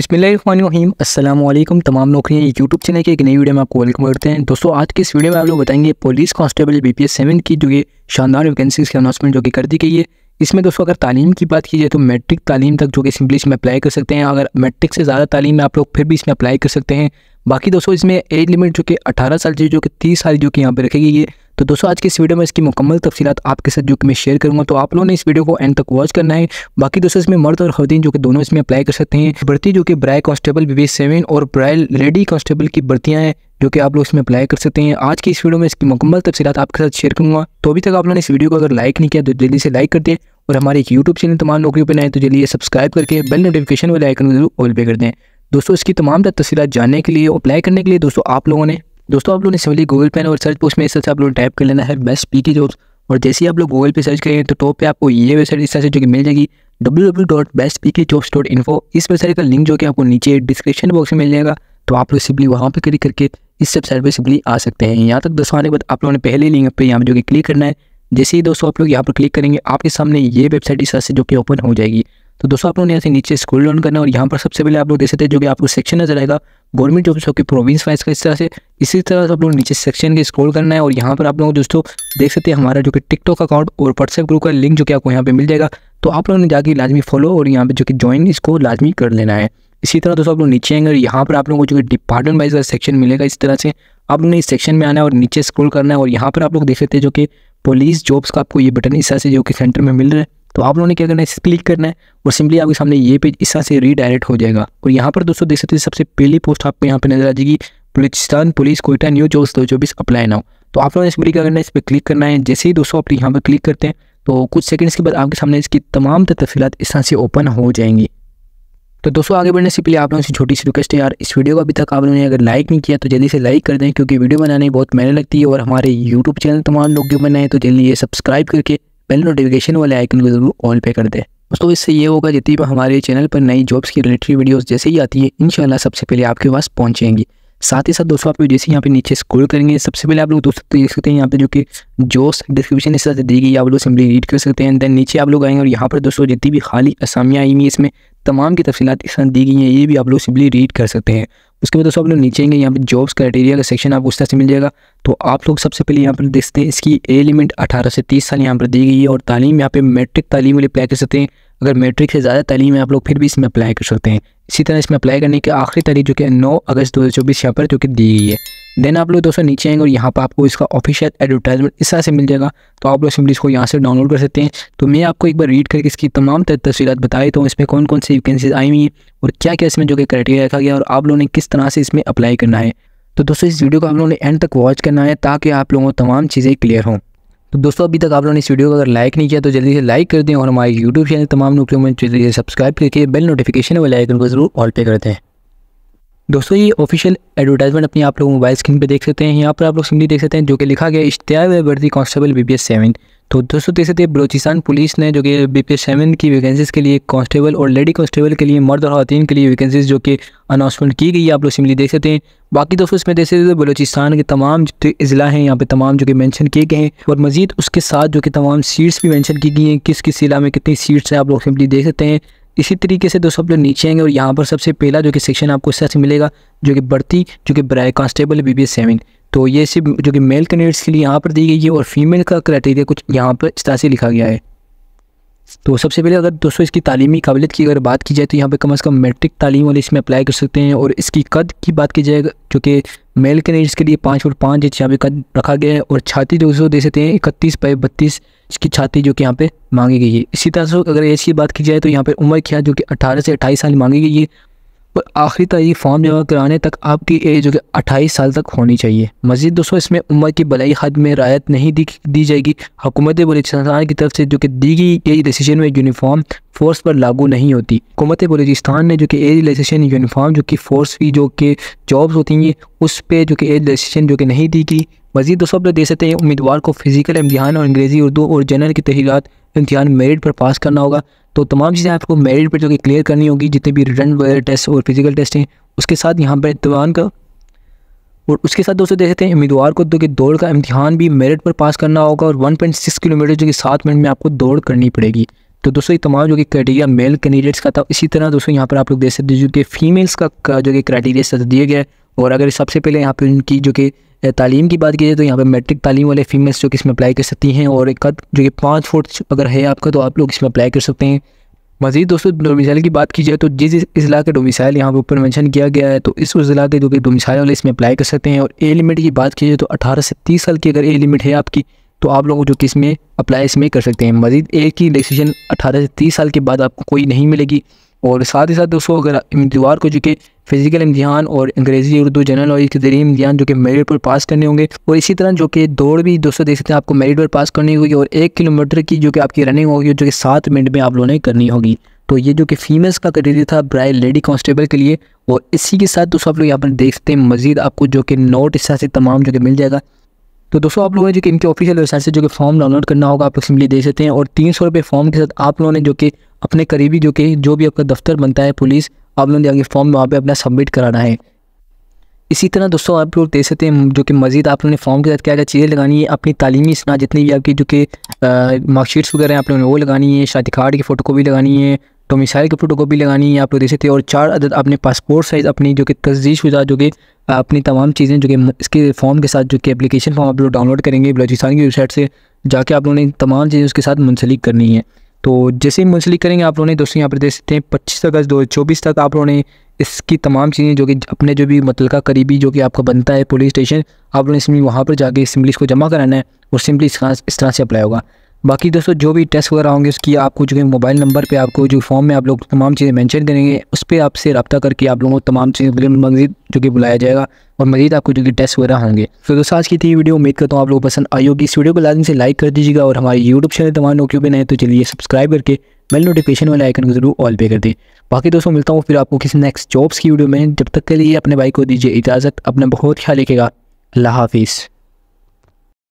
बिस्मिल्लाहिर्रहमानिर्रहीम, अस्सलाम वालेकुम। तमाम नौकरियाँ यूट्यूब चैनल के एक नई वीडियो में आपको वेलकम करते हैं। दोस्तों, आज की इस वीडियो में आप लोग बताएंगे पुलिस कांस्टेबल BPS 7 की जो ये शानदार वैकेंसीज की अनाउंसमेंट जो कि कर दी गई है। इसमें दोस्तों अगर तालीम की बात की जाए तो मैट्रिक तालीम तक जो कि सिंपली इसमें अप्लाई कर सकते हैं। अगर मैट्रिक से ज़्यादा तालीम में आप लोग फिर भी इसमें अप्लाई कर सकते हैं। बाकी दोस्तों इसमें एज लिमिट जो कि 18 साल से जो कि 30 साल जो कि यहाँ पर रखी गई है। तो दोस्तों आज की इस वीडियो में इसकी मुकम्मल तफसीलात आपके साथ जो कि मैं शेयर करूँगा, तो आप लोगों ने इस वीडियो को एंड तक वॉच करना है। बाकी दोस्तों इसमें मर्द और खवतीन जो कि दोनों इसमें अप्लाई कर सकते हैं। भर्ती जो कि ब्राय कांस्टेबल BPS 7 और ब्राय लेडी कांस्टेबल की भर्तियाँ हैं जो कि आप लोग इसमें अप्लाई कर सकते हैं। आज की इस वीडियो में इसकी मुकम्मल तफसीलात आपके साथ शेयर करूँगा। तो अभी तक आप लोगों ने इस वीडियो को अगर लाइक नहीं किया तो जल्दी से लाइक कर दें, और हमारे एक यूट्यूब चैनल तमाम नौकरियों पर नए तो जल्दी सब्सक्राइब करके बेल नोटिफिकेशन वाले आइकन को जरूर ऑल पे कर दें। दोस्तों इसकी तमाम तफसीलात जानने के लिए और अप्लाई करने के लिए दोस्तों आप लोगों ने सिंपली गूगल पे और सर्च बॉक्स में इस तरह से आप लोग टाइप कर लेना है बेस्ट PT जॉब्स, और जैसे ही आप लोग गूगल पे सर्च करें तो टॉप पे आपको ये वेबसाइट इस तरह से जो कि मिल जाएगी www.bestpkjobs.info। इस वेबसाइट का लिंक जो कि आपको नीचे डिस्क्रिप्शन बॉक्स में मिल जाएगा, तो आप लोग सिंपली वहाँ पर क्लिक करके इस वेबसाइट पर सिंपली आ सकते हैं। यहाँ तक दोस्तों आने के बाद आप लोगों ने पहले लिंक पर यहाँ पर जो कि क्लिक करना है। जैसे ही दोस्तों आप लोग यहाँ पर क्लिक करेंगे आपके सामने ये वेबसाइट इस तरह से जो कि ओपन हो जाएगी। तो दोस्तों आप लोगों ने यहाँ से नीचे स्क्रॉल डाउन करना है, और यहाँ पर सबसे पहले आप लोग देख सकते हैं जो कि आपको सेक्शन नजर आएगा गवर्नमेंट जॉब्स जो कि प्रोविंस वाइज का। इसी तरह से आप लोग नीचे सेक्शन के स्क्रॉल करना है, और यहाँ पर आप लोग दोस्तों देख सकते हैं हमारा जो कि टिकटॉक अकाउंट और व्हाट्सएप ग्रुप का लिंक जो कि आपको यहाँ पर मिल जाएगा। तो आप लोगों ने जाके लाजमी फॉलो और यहाँ पर जो कि ज्वाइन इसको लाजमी कर लेना है। इसी तरह दोस्तों आप लोग नीचे आएंगे और यहाँ पर आप लोगों को जो कि डिपार्टमेंट वाइज का सेक्शन मिलेगा। इस तरह से आप लोगों ने इस सेक्शन में आना है और नीचे स्क्रॉल करना है, और यहाँ पर आप लोग देख सकते हैं जो कि पुलिस जॉब्स का आपको ये बटन इस तरह से जो कि सेंटर में मिल रहा है। तो आप लोगों ने क्या करना है, इस क्लिक करना है और सिंपली आपके सामने ये पेज इस तरह से रीडायरेक्ट हो जाएगा। और यहाँ पर दोस्तों देख सकते हैं सबसे पहली पोस्ट आपको यहाँ पे नजर आ जाएगी Balochistan police Quetta new jobs 2024 apply now. तो आप लोगों ने इसमें क्या करना है, इस पर क्लिक करना है। जैसे ही दोस्तों आप यहाँ पर क्लिक करते हैं तो कुछ सेकंड्स के बाद आपके सामने इसकी तमाम तफसीलात इस तरह से ओपन हो जाएंगी। तो दोस्तों आगे बढ़ने से पहले आप लोगों से छोटी सी रिक्वेस्ट है यार, इस वीडियो को अभी तक आप लोगों ने अगर लाइक नहीं किया तो जल्दी से लाइक कर दें, क्योंकि वीडियो बनाने में बहुत मेहनत लगती है। और हमारे यूट्यूब चैनल तमाम लोग बनाए तो जल्दी ये सब्सक्राइब करके बेल नोटिफिकेशन वाले आइकन को जरूर ऑल पे कर दें। दोस्तों इससे ये होगा जितनी भी हमारे चैनल पर नई जॉब्स की रिलेटेड वीडियोस जैसे ही आती है इंशाल्लाह सबसे पहले आपके पास पहुँचेंगी। साथ ही साथ दोस्तों आप लोग जैसे यहाँ पे नीचे स्क्रॉल करेंगे सबसे पहले आप लोग दोस्तों देख सकते हैं यहाँ पे जो कि जॉब्स डिस्क्रिप्शन इस तरह से दी गई, आप लोग सिंपली रीड कर सकते हैं। देन नीचे आप लोग आएंगे और यहाँ पर दोस्तों जितनी भी खाली असामियाँ आई हुई इसमें तमाम की तफसीलात इस तरह दी गई हैं, ये भी आप लोग सिंपली रीड कर सकते हैं। उसके बाद दोस्तों आप लोग नीचे आएंगे, यहाँ पर जॉब्स क्राइटेरिया का सेक्शन आपको इस तरह से मिल जाएगा। तो आप लोग सबसे पहले यहाँ पर देख सकते हैं इसकी एज लिमिट 18 से 30 साल यहाँ पर दी गई है, और तालीम यहाँ पे मैट्रिक तालीम वाले अप्लाई कर सकते हैं। अगर मैट्रिक से ज़्यादा तालीम है आप लोग फिर भी इसमें अप्लाई कर सकते हैं। इसी तरह इसमें अप्लाई करने की आखिरी तारीख जो कि 9 अगस्त 2024 यहाँ पर जो कि दी गई है। देन आप लोग दोस्तों नीचे आएंगे और यहाँ पर आपको इसका ऑफिशियल एडवर्टाइजमेंट इस तरह से मिल जाएगा। तो आप लोग सिंपली इसको यहाँ से डाउनलोड कर सकते हैं। तो मैं आपको एक बार रीड करके इसकी तमाम तफसीलात बता देता हूँ, इसमें कौन कौन सी वैकेंसीज आई हुई हैं और क्या क्या इसमें जो कि क्राइटेरिया रखा गया और आप लोगों ने किस तरह से इसमें अप्लाई करना है। तो दोस्तों इस वीडियो को आप लोगों ने एंड तक वॉच करना है ताकि आप लोगों को तमाम चीज़ें क्लियर हों। तो दोस्तों अभी तक आप लोगों ने इस वीडियो को अगर लाइक नहीं किया तो जल्दी से लाइक कर दें, और हमारे यूट्यूब चैनल तमाम नौकरियों में जल्दी से सब्सक्राइब करके बेल नोटिफिकेशन वाले आइकन को जरूर ऑल पे कर दें। दोस्तों ये ऑफिशियल एडवर्टाइजमेंट अपनी आप लोग मोबाइल स्क्रीन पे देख सकते हैं। यहाँ पर आप लोग सिंपली देख सकते हैं जो कि लिखा गया इश्तिहार व भर्ती कांस्टेबल BPS 7। तो दोस्तों देख सकते हैं बलूचिस्तान पुलिस ने जो कि BPS 7 की वैकेंसीज के लिए कांस्टेबल और लेडी कांस्टेबल के लिए मर्द और खातिन के लिए वैकेंसीज जो कि अनाउंसमेंट की गई है, आप लोग सिंपली देख सकते हैं। बाकी दोस्तों इसमें देख सकते हैं बलूचिस्तान के तमाम ज़िला हैं यहाँ पे तमाम जो कि मेंशन किए गए हैं, और मजीद उसके साथ जो कि तमाम सीट्स भी मेंशन की गई हैं, किस किस ज़िला में कितनी सीट्स हैं आप लोग सिंपली देख सकते हैं। इसी तरीके से दोस्तों आप लोग नीचे आएंगे और यहाँ पर सबसे पहला जो कि सेक्शन आपको इस तरह से मिलेगा जो कि बढ़ती जो कि ब्राय कांस्टेबल BPS 7। तो ये सिर्फ जो कि मेल कैंडिडेट्स के लिए यहाँ पर दी गई है, और फीमेल का क्राइटेरिया कुछ यहाँ पर इस तरह से लिखा गया है। तो सबसे पहले अगर दोस्तों इसकी तालीमी काबिलियत की अगर बात की जाए तो यहाँ पे कम से कम मैट्रिक तालीम वाले इसमें अप्लाई कर सकते हैं, और इसकी कद की बात की जाए जो कि मेल कैंडिडेट्स के लिए 5 फुट 5 इंच यहाँ पे कद रखा गया है, और छाती दोस्तों दे सकते हैं 31 बाई 32 इसकी छाती जो कि यहाँ पे मांगी गई है। इसी तरह से अगर एज की बात की जाए तो यहाँ पर उम्र क्या जो कि 18 से 28 साल मांगी गई है, और आखिरी तारीख फॉर्म जमा कराने तक आपकी एज जो कि 28 साल तक होनी चाहिए। मज़ीद दोस्तों इसमें उम्र की बलाई हद में रायत नहीं दी जाएगी। हुकूमत बलूचिस्तान की तरफ से जो कि दी गई डिसीजन में यूनिफॉर्म फोर्स पर लागू नहीं होती। हुकूमत बलूचिस्तान ने जो कि एज लेजिस्लेशन यूनिफॉर्म जो कि फोर्स की जो कि जॉब्स होती हैं उस पर जो कि एज लेजिस्लेशन जो कि नहीं दी गई। मज़ीद दोस्तों आप लोग दे सकते हैं उम्मीदवार को फिजिकल इम्तिहान और अंग्रेज़ी उर्दू और जनरल की तहरीरात इम्तिहान मेरिट पर पास करना होगा। तो तमाम चीज़ें आपको मेरिट पर जो कि क्लियर करनी होगी, जितने भी रिटन वगैरह टेस्ट और फिजिकल टेस्ट हैं उसके साथ यहाँ पर इम्तिहान का, और उसके साथ दोस्तों देख सकते हैं उम्मीदवार को जो कि दौड़ का इम्तिहान भी मेरिट पर पास करना होगा, और 1.6 किलोमीटर जो कि 7 मिनट में आपको दौड़ करनी पड़ेगी। तो दोस्तों ये तमाम जो कि क्राइटेरिया मेल कैंडिडेट्स का था। इसी तरह दोस्तों यहाँ पर आप लोग देख सकते हैं जो कि फीमेल्स का जो कि क्राइटेरिया दिया गया है। और अगर सबसे पहले यहाँ पर उनकी जो कि तालीम की बात की जाए तो यहाँ पर मैट्रिक तालीम वाले फीमेल्स जो कि इसमें अप्लाई कर सकती हैं और एक जो कि 5/4 अगर है आपका तो आप लोग इसमें अप्लाई कर सकते हैं। मज़ीद दोस्तों डोमिसाइल की बात की जाए तो जिस ज़िला का डोमिसाइल यहाँ पर ऊपर मेंशन किया गया है तो इस ज़िला के जो कि डोमिसाइल वाले इसमें अप्लाई कर सकते हैं। और ए लिमिट की बात की जाए तो 18 से 30 साल की अगर ए लिमिट है आपकी तो आप लोग जो कि इसमें अप्लाई इसमें कर सकते हैं। मज़ीद ए की डिसीजन 18 से 30 साल के बाद आपको कोई नहीं मिलेगी। और साथ ही साथ दोस्तों अगर उम्मीदवार को जो कि फिजिकल इम्तिहान और अंग्रेज़ी उर्दू जनरल नॉलेज के जरिए इम्तिहान जो कि मेरिट पर पास करने होंगे और इसी तरह जो कि दौड़ भी दोस्तों देख सकते हैं आपको मेरिट पर पास करनी होगी और 1 किलोमीटर की जो कि आपकी रनिंग होगी जो कि 7 मिनट में आप लोगों ने करनी होगी। तो ये जो कि फीमेल्स का क्राइटेरिया था ब्राइल लेडी कांस्टेबल के लिए। और इसी के साथ दोस्तों आप लोग यहाँ पर देख सकते हैं मज़ीद आपको जो कि नोट इस तरह से तमाम जो कि मिल जाएगा। तो दोस्तों आप लोगों ने जो कि इनके ऑफिशियल वेबसाइट से जो कि फॉर्म डाउनलोड करना होगा आप सिंपली दे सकते हैं। और 300 रुपये फॉर्म के साथ आप लोगों ने जो कि अपने करीबी जो कि जो भी आपका दफ्तर बनता है पुलिस आप लोगों ने आगे फॉर्म वहाँ पे अपना सबमिट कराना है। इसी तरह दोस्तों आप लोग दे सकते हैं जो कि मज़ीद आप लोगों ने फॉर्म के साथ क्या क्या चीज़ें लगानी है, अपनी तालीमी सना जितनी भी आपकी जो कि मार्कशीट्स वगैरह आप लोगों ने वो लगानी है, शादी कार्ड की फ़ोटोकॉपी लगानी है, डोमिसाइल की फ़ोटोकॉपी लगानी है आप लोग दे सकते हैं। और 4 अदद अपने पासपोर्ट साइज़ अपनी जो कि तस्दीश हुआ जो कि अपनी तमाम चीज़ें जो कि इसके फॉर्म के साथ जो कि एप्लीकेशन फॉर्म आप लोग डाउनलोड करेंगे बलूचिस्तान की वेबसाइट से जाके आप लोगों ने तमाम चीज़ें उसके साथ मुंसलिक करनी है। तो जैसे ही मुंसलिक करेंगे आप लोगों ने दोस्तों यहाँ पर देख सकते हैं 25 अगस्त 2024 तक आप लोगों ने इसकी तमाम चीज़ें जो कि अपने जो भी मुतलका करीबी जो कि आपका बनता है पुलिस स्टेशन आप लोगों ने इसमें वहाँ पर जाके सिम्पली इसको जमा कराना है और सिम्पली इस तरह से अप्लाई होगा। बाकी दोस्तों जो भी टेस्ट वगैरह होंगे उसकी आपको जो है मोबाइल नंबर पे आपको जो फॉर्म में आप लोग तमाम चीज़ें मेंशन करेंगे उस पर आपसे रब्ता करके आप लोगों को तमाम चीज़ें मज़ीद जो कि बुलाया जाएगा और मज़ीद आपको जो कि टेस्ट वगैरह होंगे। तो दोस्तों आज की थी वीडियो, उम्मीद करता हूँ आप लोगों को पसंद आई होगी। इस वीडियो को लाजमी से लाइक कर दीजिएगा और हमारे यूट्यूब चैनल तमाम नौकरियों पे नए तो चलिए सब्सक्राइब करके बेल नोटिफिकेशन वाले आइकन को जरूर ऑल पे कर दें। बाकी दोस्तों मिलता हूँ फिर आपको किसी नेक्स्ट जॉब्स की वीडियो में। जब तक के लिए अपने भाई को दीजिए इजाज़त, अपना बहुत ख्याल रखिएगा। अल्लाह हाफिज़।